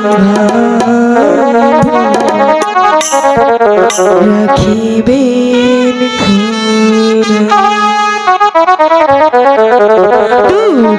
ركبين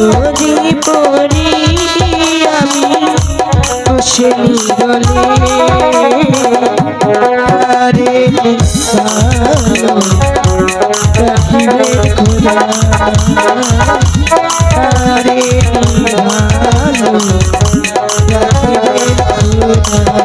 নদী পরি আমি বসে নিরলে আরে নিসানো দেখিবে খোদা আরে নিসানো দেখিবে খোদা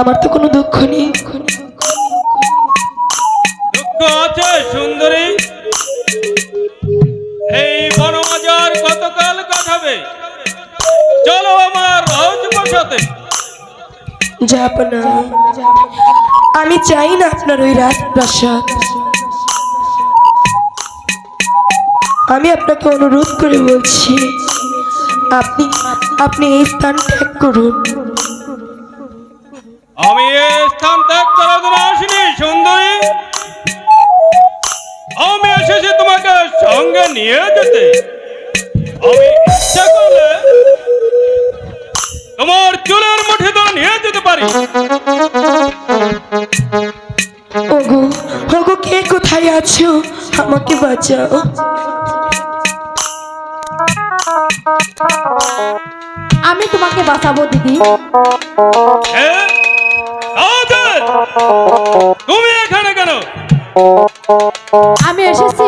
আমার তো কোনো দুঃখ নেই। দুঃখ আছে সুন্দরী, এই বনমাজার গতকাল কাটাবে, চলো আমার রাজপ্রাসাদে। যাব না, আমি চাই না আপনার ওই রাজপ্রাসাদ। আমি আপনাকে অনুরোধ করে বলছি, আপনি এই স্থান ত্যাগ করুন। আমি এই স্থান ত্যাগ করার জন্য আসিনি সুন্দরী, আমি এসেছি তোমাকে সঙ্গে নিয়ে যেতে। আমি ইচ্ছা করলে তোমার চুলের মুঠি ধরে নিয়ে যেতে পারি। ওগো ওগো কে কোথায় আছো, আমাকে বাঁচাও। আমি তোমাকে বাঁচাবো দিদি। তুমি এখানে কেন? আমি এসেছি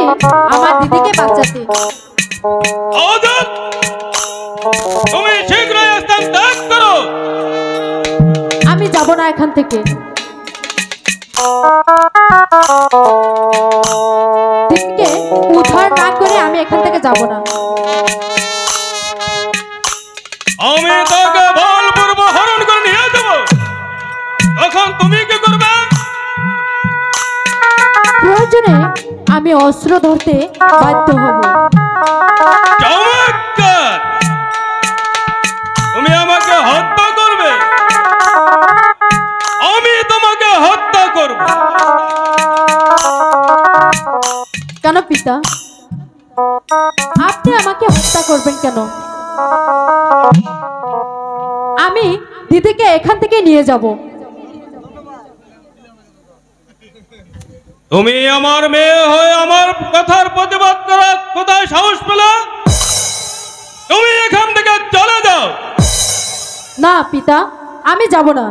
আমার দিদিকে বাঁচাতে। তুমি শীঘ্রই স্থান ত্যাগ করো। আমি যাব না এখান থেকে। দিদিকে উদ্ধার না করে আমি এখান থেকে যাব না। আমি তোকে বলপূর্ব হরণ করে নিয়ে যাবো, এখন তুমি কি করবে? প্রয়োজনে আমি অস্ত্র ধরতে বাধ্য হব। চমৎকার, তুমি আমাকে হত্যা করবে, আমি তোমাকে হত্যা করব। কেন পিতা, আপনি আমাকে হত্যা করবেন কেন? আমি দিদিকে এখান থেকে নিয়ে যাব। তুমি আমার মেয়ে হয়ে আমার কথার প্রতিবাদ করার কোথায় সাহস পেলে? তুমি এখান থেকে চলে যাও। না পিতা, আমি যাব না।